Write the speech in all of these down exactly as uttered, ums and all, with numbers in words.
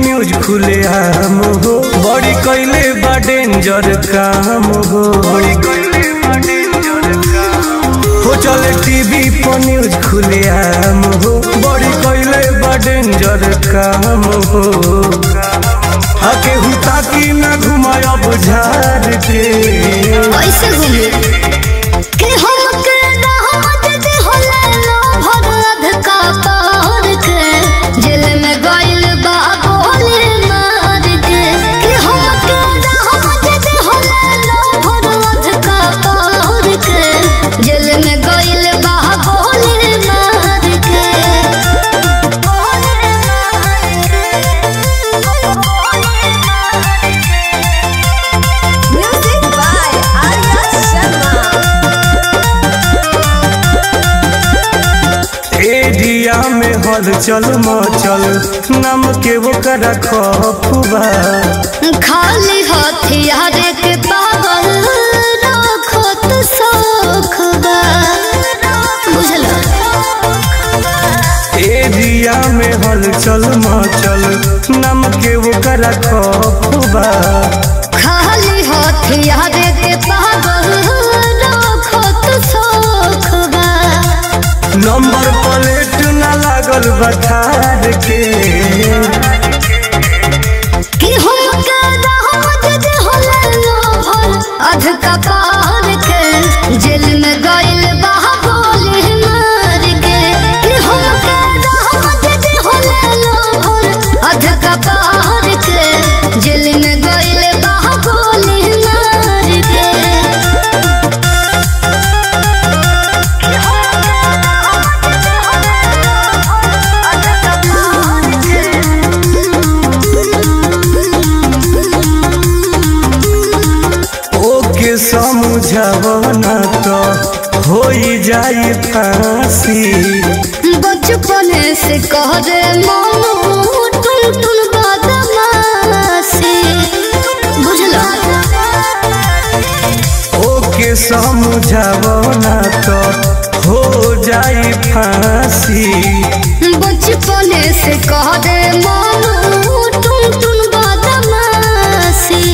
News खुले आम हो, बड़ी कइले बा डेंजर काम हो, बड़ी कइले बा डेंजर काम हो, चले टीवी पर न्यूज खुले आम हो, बड़ी कइले बा डेंजर काम हो। आके हुता की ना घुमाय अब झाड़ के ऐसे घूमे के हम के ना हाथ दे होला लो भगद का पार के जेल में गइल बा बोले मार दे के हम के ना हाथ दे होला लो भगद का पार के जेल में गइल बा बोले मार के बोले मार के। एरिया में हद चल मचल नाम के वो करा खफुबा खाली हथियार के पावर रखो तो सोखबा बुझल। एरिया में हद चल मचल नाम के वो करा खफुबा खाली हथियार के पावर रखो तो सोखबा नंबर प्लेट ना लागल बथार के कि हम के रहत जे होला लो भर अधका पार के जेल में गइल बा बोले मार के कि हम के रहत जे होला लो भर अधका पार के जेल में गइल बा बोले मार के। समझावना तो होई जाए फांसी बचपन से कह दे मानू तुम तुम बदमाशी बुझला। ओके समझावना तो हो जाए फांसी बचपन से कह दे मानू तुम तुम बदमाशी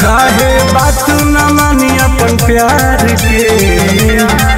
काहे बात न मानी अपन प्यार के।